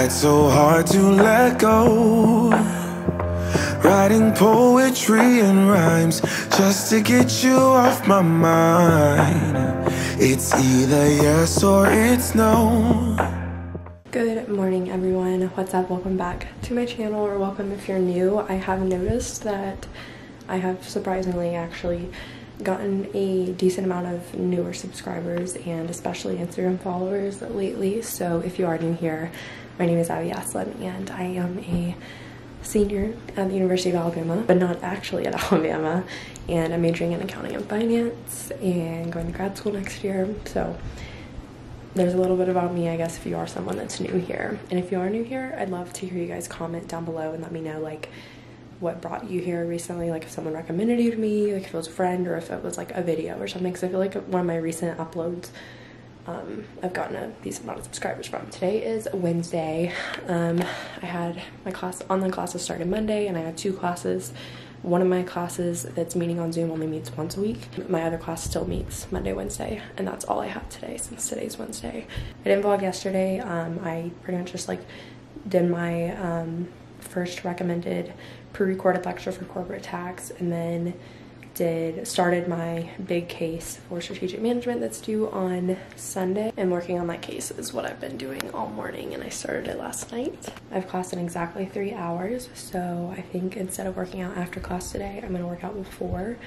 tried so hard to let go, writing poetry and rhymes just to get you off my mind. It's either yes or it's no. Good morning, everyone. What's up? Welcome back to my channel, or welcome if you're new. I have noticed that I have surprisingly actually gotten a decent amount of newer subscribers and especially Instagram followers lately. So if you are new here, my name is Abby Asselin and I am a senior at the University of Alabama, but not actually at Alabama, and I'm majoring in accounting and finance and going to grad school next year. So there's a little bit about me, I guess, if you are someone that's new here. And if you are new here, I'd love to hear you guys comment down below and let me know, like, what brought you here recently, like if someone recommended you to me, like if it was a friend or if it was like a video or something, because I feel like one of my recent uploads I've gotten a decent amount of subscribers from. Today is Wednesday. I had my online classes started Monday and I had two classes. One of my classes that's meeting on Zoom only meets once a week. My other class still meets Monday, Wednesday, and that's all I have today since today's Wednesday. I didn't vlog yesterday. I pretty much just like did my first recommended pre-recorded lecture for corporate tax, and then started my big case for strategic management that's due on Sunday, and working on that case is what I've been doing all morning, and I started it last night. I've classed in exactly 3 hours, so I think instead of working out after class today, I'm gonna work out before,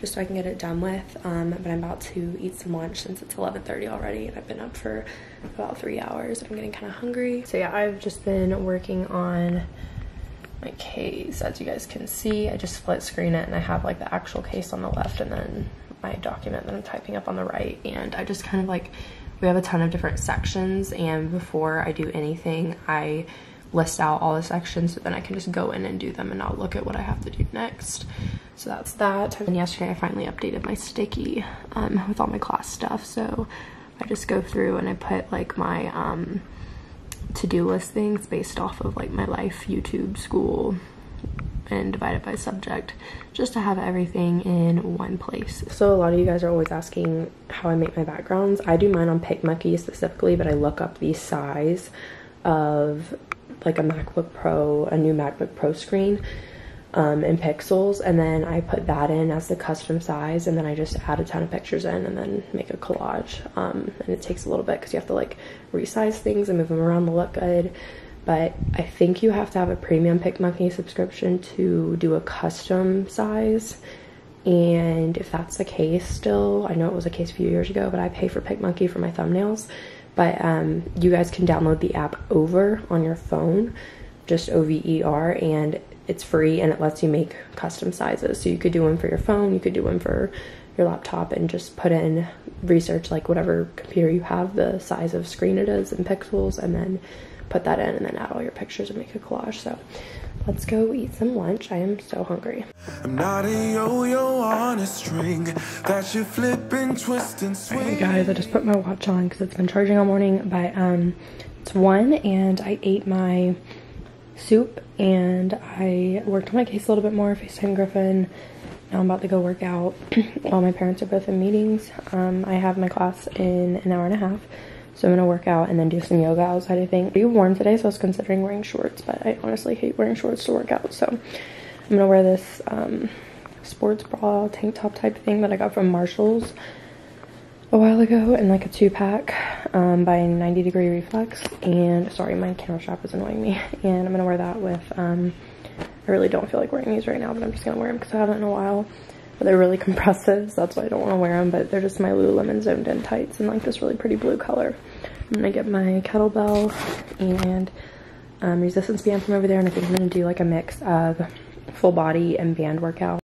just so I can get it done with. But I'm about to eat some lunch since it's 11:30 already and I've been up for about 3 hours. I'm getting kind of hungry. So yeah, I've just been working on my case. As you guys can see, I just split screen it and I have like the actual case on the left and then my document that I'm typing up on the right. And I just kind of like, we have a ton of different sections, and before I do anything, I list out all the sections so then I can just go in and do them and not look at what I have to do next. So that's that. And yesterday I finally updated my sticky with all my class stuff. So I just go through and I put like my to-do list things based off of like my life, YouTube, school, and divided by subject, just to have everything in one place. So a lot of you guys are always asking how I make my backgrounds. I do mine on PicMonkey specifically, but I look up the size of like a MacBook Pro, a new MacBook Pro screen in pixels, and then I put that in as the custom size, and then I just add a ton of pictures in and then make a collage. And it takes a little bit because you have to like resize things and move them around to look good, but I think you have to have a premium PicMonkey subscription to do a custom size. And if that's the case still, I know it was a case a few years ago, but I pay for PicMonkey for my thumbnails. But you guys can download the app Over on your phone, just Over, and it's free and it lets you make custom sizes. So you could do one for your phone, you could do one for your laptop, and just put in, research like whatever computer you have, the size of screen it is in pixels, and then put that in and then add all your pictures and make a collage. So let's go eat some lunch. I am so hungry. I'm not a yo-yo on a string that you flip and twist and swing. Alright guys, I just put my watch on because it's been charging all morning, but it's 1 and I ate my soup and I worked on my case a little bit more, FaceTime Griffin. Now I'm about to go work out while my parents are both in meetings. I have my class in an hour and a half. So I'm gonna work out and then do some yoga outside, I think. It's pretty warm today, so I was considering wearing shorts, but I honestly hate wearing shorts to work out. So I'm gonna wear this sports bra tank top type thing that I got from Marshalls a while ago, and like a 2-pack by 90 Degree Reflex. And sorry, my camera strap is annoying me. And I'm gonna wear that with, I really don't feel like wearing these right now, but I'm just gonna wear them because I haven't in a while. But they're really compressive, so that's why I don't want to wear them, but they're just my Lululemon zoned in tights in like this really pretty blue color. I'm gonna get my kettlebell and resistance band from over there, and I think I'm gonna do like a mix of full body and band workout.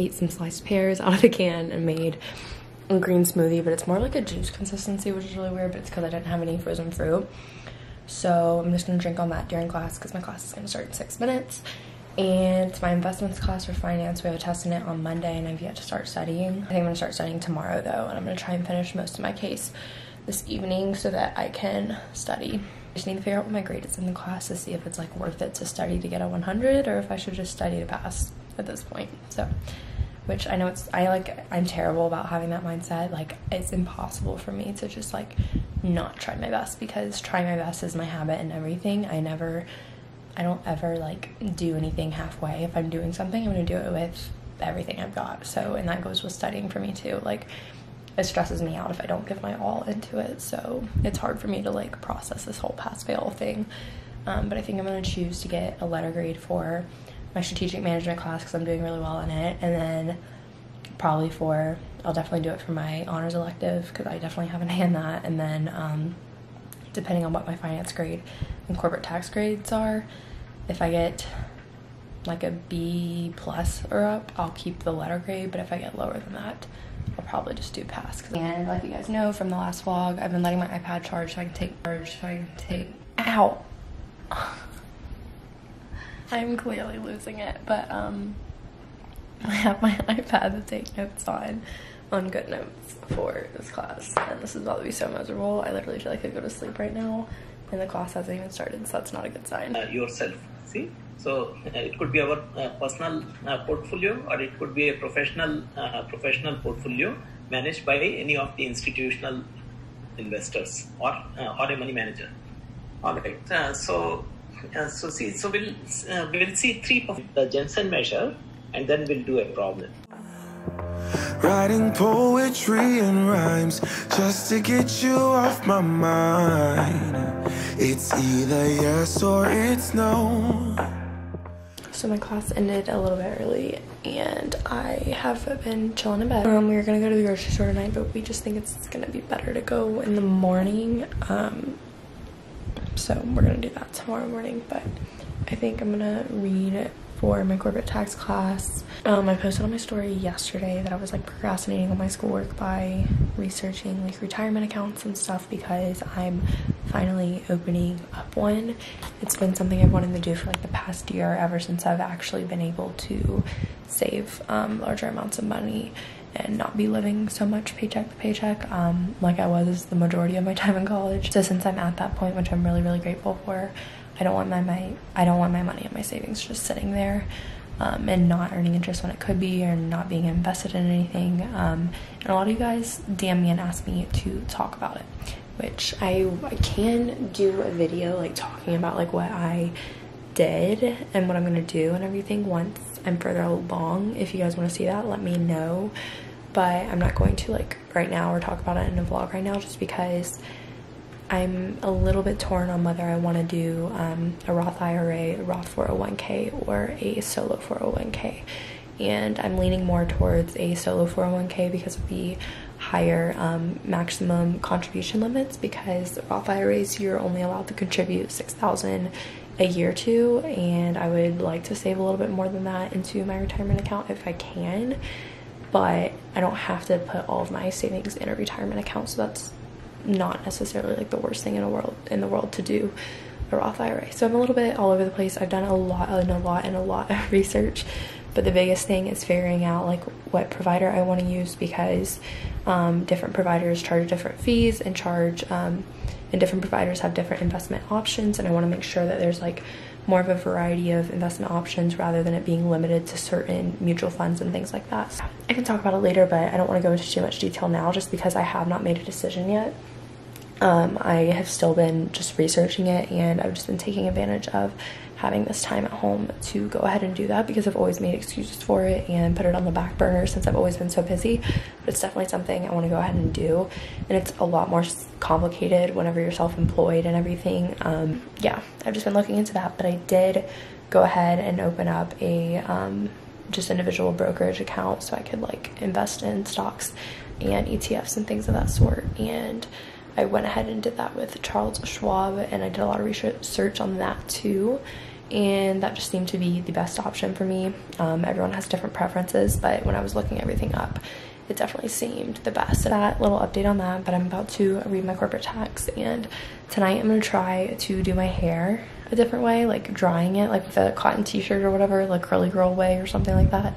ate some sliced pears out of the can and made a green smoothie, but it's more like a juice consistency, which is really weird, but it's because I didn't have any frozen fruit. So I'm just gonna drink on that during class because my class is gonna start in 6 minutes. And it's my investments class for finance. We have a test in it on Monday and I've yet to start studying. I think I'm gonna start studying tomorrow though, and I'm gonna try and finish most of my case this evening so that I can study. I just need to figure out what my grade is in the class to see if it's like worth it to study to get a 100 or if I should just study to pass at this point. So, which I know I'm terrible about having that mindset. Like, it's impossible for me to just like not try my best, because trying my best is my habit and everything. I don't ever like do anything halfway. If I'm doing something, I'm gonna do it with everything I've got. So, and that goes with studying for me too. Like, it stresses me out if I don't give my all into it. So it's hard for me to like process this whole pass-fail thing. But I think I'm gonna choose to get a letter grade for my strategic management class because I'm doing really well in it. And then probably I'll definitely do it for my honors elective because I definitely haven't had that. And then depending on what my finance grade and corporate tax grades are, if I get like a B+ or up, I'll keep the letter grade. But if I get lower than that, I'll probably just do pass. And like you guys know from the last vlog, I've been letting my iPad charge so I can take. Ow! I'm clearly losing it, but I have my iPad to take notes on GoodNotes for this class, and this is about to be so miserable. I literally feel like I could go to sleep right now, and the class hasn't even started, so that's not a good sign. Yourself, see? So it could be our personal portfolio, or it could be a professional portfolio managed by any of the institutional investors or a money manager. All right. So we'll see three of the Jensen measure, and then we'll do a problem. Writing poetry and rhymes just to get you off my mind. It's either yes or it's no. So my class ended a little bit early and I have been chilling in bed. We were gonna go to the grocery store tonight, but we just think it's gonna be better to go in the morning. So we're gonna do that tomorrow morning, but I think I'm gonna read for my corporate tax class. I posted on my story yesterday that I was like procrastinating on my schoolwork by researching like retirement accounts and stuff because I'm finally opening up one. It's been something I've wanted to do for like the past year, ever since I've actually been able to save larger amounts of money and not be living so much paycheck to paycheck like I was the majority of my time in college. So since I'm at that point, which I'm really, really grateful for, I don't want my money and my savings just sitting there and not earning interest when it could be, or not being invested in anything. And a lot of you guys DM me and ask me to talk about it, which I can do a video like talking about like what I did and what I'm gonna do and everything once I'm further along. If you guys want to see that, let me know. But I'm not going to like right now or talk about it in a vlog right now, just because I'm a little bit torn on whether I want to do a Roth IRA, a Roth 401k, or a solo 401k. And I'm leaning more towards a solo 401k because of the higher maximum contribution limits, because Roth IRAs, you're only allowed to contribute $6,000 a year to, and I would like to save a little bit more than that into my retirement account if I can, but I don't have to put all of my savings in a retirement account, so that's not necessarily like the worst thing in the world to do a Roth IRA. So I'm a little bit all over the place. I've done a lot of research, but the biggest thing is figuring out like what provider I want to use, because different providers charge different fees and different providers have different investment options, and I want to make sure that there's like more of a variety of investment options rather than it being limited to certain mutual funds and things like that. So I can talk about it later, but I don't want to go into too much detail now just because I have not made a decision yet. I have still been just researching it, and I've just been taking advantage of having this time at home to go ahead and do that, because I've always made excuses for it and put it on the back burner since I've always been so busy. But it's definitely something I want to go ahead and do, and it's a lot more complicated whenever you're self-employed and everything. Yeah, I've just been looking into that, but I did go ahead and open up a just individual brokerage account so I could like invest in stocks and ETFs and things of that sort, and I went ahead and did that with Charles Schwab, and I did a lot of research on that too. and that just seemed to be the best option for me. Everyone has different preferences, but when I was looking everything up, it definitely seemed the best. That little update on that, but I'm about to read my corporate tax, and tonight I'm gonna try to do my hair a different way, like drying it, like with a cotton t-shirt or whatever, like curly girl way or something like that.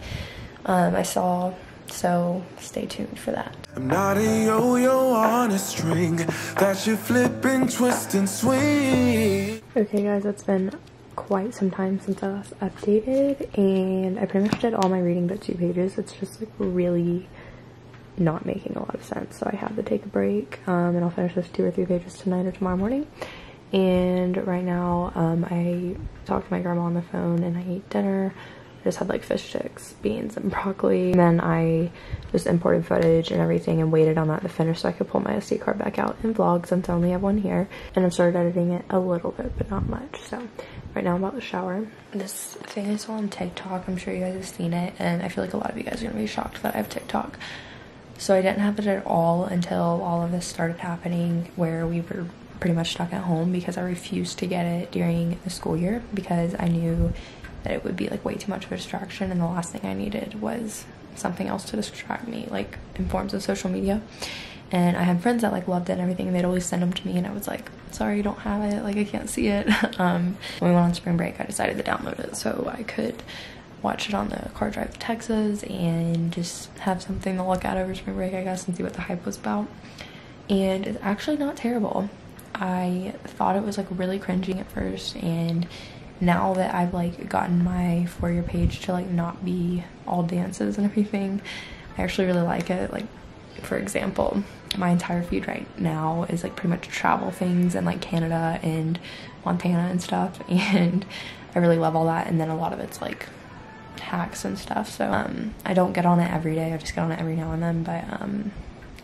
I saw, so stay tuned for that. I'm not a yo-yo on a string that you flip and twist and swing. Okay guys, it's been quite some time since I last updated, and I pretty much did all my reading but 2 pages. It's just like really not making a lot of sense, so I had to take a break, and I'll finish those 2 or 3 pages tonight or tomorrow morning. And right now, I talked to my grandma on the phone and I ate dinner. I just had like fish sticks, beans, and broccoli. And then I just imported footage and everything and waited on that to finish so I could pull my SD card back out and vlog, since I only have one here. And I've started editing it a little bit, but not much. So right now I'm about to shower. This thing I saw on TikTok, I'm sure you guys have seen it, and I feel like a lot of you guys are gonna be shocked that I have TikTok. So I didn't have it at all until all of this started happening, where we were pretty much stuck at home because I refused to get it during the school year because I knew that it would be like way too much of a distraction, and the last thing I needed was something else to distract me, like in forms of social media. And I had friends that like loved it and everything, and they'd always send them to me, and I was like, sorry, you don't have it, like I can't see it. When we went on spring break, I decided to download it so I could watch it on the car drive to Texas and just have something to look at over spring break, I guess, and see what the hype was about. And it's actually not terrible. I thought it was like really cringy at first, and now that I've like gotten my For You page to like not be all dances and everything, I actually really like it. Like, for example, my entire feed right now is like pretty much travel things and like Canada and Montana and stuff, and I really love all that. And then a lot of it's like hacks and stuff, so I don't get on it every day, I just get on it every now and then, but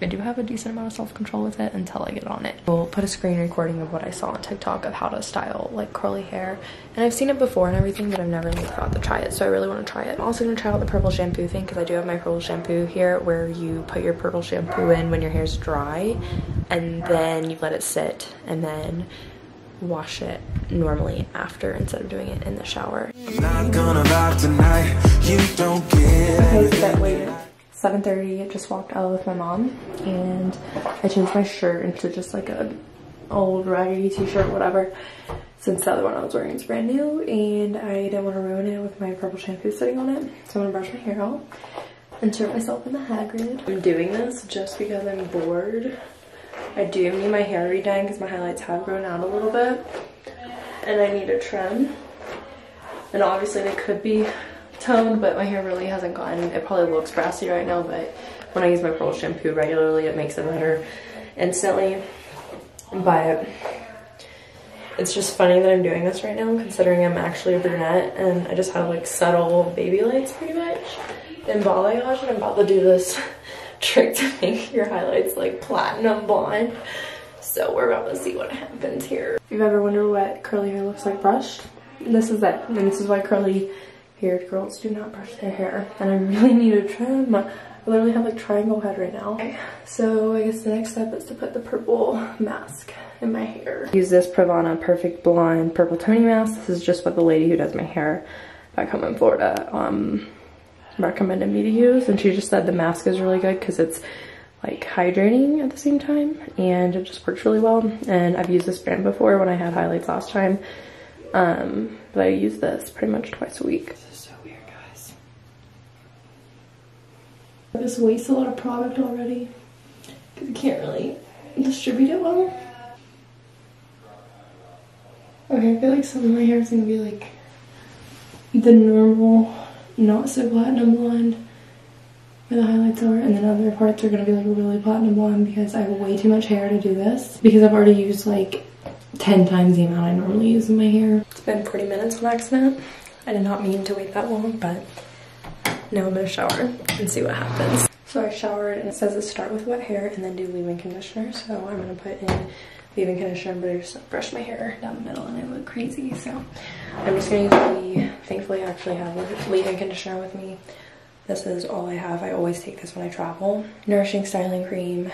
I do have a decent amount of self-control with it until I get on it. We'll put a screen recording of what I saw on TikTok of how to style like curly hair, and I've seen it before and everything, but I've never really thought to try it, so I really want to try it. I'm also going to try out the purple shampoo thing because I do have my purple shampoo here, where you put your purple shampoo in when your hair's dry and then you let it sit and then wash it normally after, instead of doing it in the shower. I'm not gonna rock tonight, you don't get it. 7:30, I just walked out with my mom, and I changed my shirt into just like a old raggedy t-shirt, whatever, since the other one I was wearing is brand new, and I didn't want to ruin it with my purple shampoo sitting on it, so I'm gonna brush my hair out and turn myself into Hagrid. I'm doing this just because I'm bored. I do need my hair redone because my highlights have grown out a little bit, and I need a trim, and obviously they could be toned, but my hair really hasn't gotten, it probably looks brassy right now, but when I use my pearl shampoo regularly, it makes it better instantly. But it's just funny that I'm doing this right now, considering I'm actually a brunette, and I just have like subtle baby lights pretty much in balayage, and I'm about to do this trick to make your highlights like platinum blonde. So we're about to see what happens here. If you've ever wondered what curly hair looks like brushed, this is it. And this is why curly haired girls do not brush their hair. And I really need a trim. I literally have like triangle head right now. Okay, so I guess the next step is to put the purple mask in my hair. Use this Pravana Perfect Blonde Purple Toning Mask. This is just what the lady who does my hair back home in Florida recommended me to use, and she just said the mask is really good because it's like hydrating at the same time, and it just works really well. And I've used this brand before when I had highlights last time, but I use this pretty much twice a week. This is so weird, guys. I just waste a lot of product already because I can't really distribute it well. Okay, I feel like some of my hair is gonna be like the normal not so platinum blonde where the highlights are, and then other parts are gonna be like really platinum blonde because I have way too much hair to do this, because I've already used like 10 times the amount I normally use in my hair. It's been 40 minutes on accident. I did not mean to wait that long, but now I'm gonna shower and see what happens. So I showered, and it says to start with wet hair and then do leave-in conditioner, so I'm gonna put in leave-in conditioner, but I just brushed my hair down the middle and it looked crazy, so I'm just gonna use the, thankfully I actually have leave-in conditioner with me. This is all I have. I always take this when I travel. Nourishing styling cream,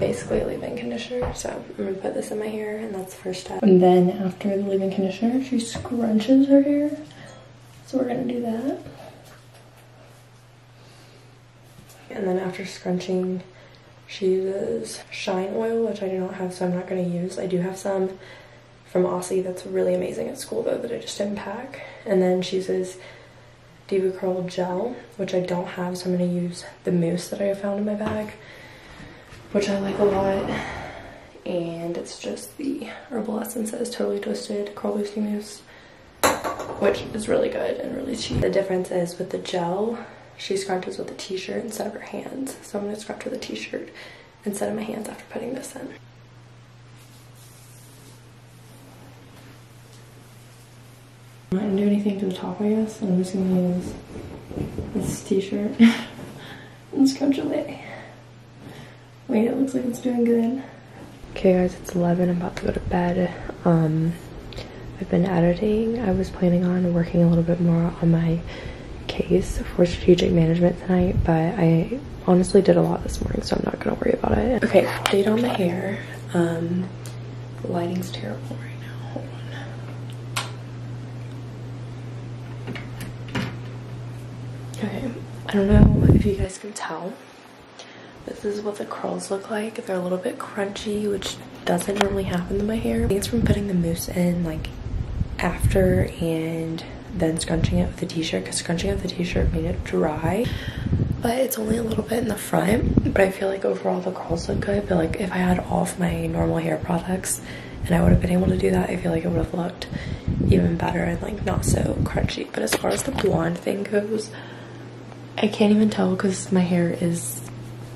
basically a leave-in conditioner. So I'm gonna put this in my hair, and that's the first step. And then after the leave-in conditioner, she scrunches her hair. So we're gonna do that. And then after scrunching, she uses shine oil, which I do not have, so I'm not gonna use. I do have some from Aussie that's really amazing at school though, that I just didn't pack. And then she uses Diva Curl Gel, which I don't have, so I'm gonna use the mousse that I found in my bag, which I like a lot. And it's just the Herbal Essences Totally Twisted Curl Boosting Mousse, which is really good and really cheap. The difference is with the gel, she scrunches with a t-shirt instead of her hands. So I'm gonna scrunch with a t-shirt instead of my hands after putting this in. I didn't do anything to the top, I guess, and I'm just gonna use this t-shirt and scrunch away. Wait, it looks like it's doing good. Okay guys, it's 11, I'm about to go to bed. I've been editing. I was planning on working a little bit more on my case for strategic management tonight, but I honestly did a lot this morning, so I'm not gonna worry about it. Okay, update on the hair. The lighting's terrible right now, hold on. Okay, I don't know if you guys can tell. This is what the curls look like. They're a little bit crunchy, which doesn't normally happen to my hair. I think it's from putting the mousse in like after and then scrunching it with the t-shirt, because scrunching it with the t-shirt made it dry. But it's only a little bit in the front, but I feel like overall the curls look good. But like if I had off my normal hair products and I would have been able to do that, I feel like it would have looked even better and like not so crunchy. But as far as the blonde thing goes, I can't even tell because my hair is,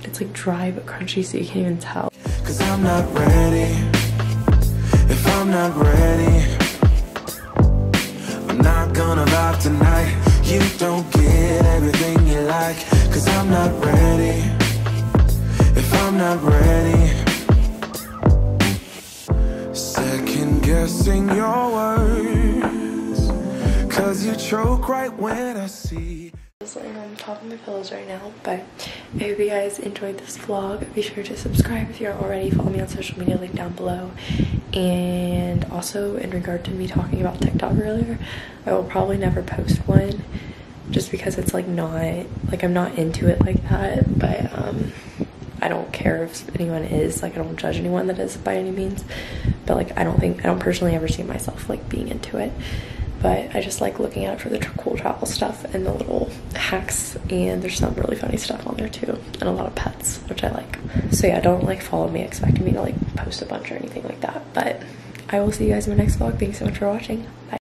it's like dry but crunchy, so you can't even tell. Cause I'm not ready, if I'm not ready, I'm not gonna vibe tonight. You don't get everything you like. Cause I'm not ready, if I'm not ready, second guessing your words, cause you choke right when I see. I'm laying on top of my pillows right now, but I hope you guys enjoyed this vlog. Be sure to subscribe if you aren't already. Follow me on social media, link down below. And also, in regard to me talking about TikTok earlier, I will probably never post one just because it's like not, like I'm not into it like that, but I don't care if anyone is, like I don't judge anyone that is by any means, but like I don't personally ever see myself like being into it. But I just like looking at it for the cool travel stuff and the little hacks, and there's some really funny stuff on there too, and a lot of pets, which I like. So yeah, don't like follow me expecting me to like post a bunch or anything like that, but I will see you guys in my next vlog. Thanks so much for watching. Bye.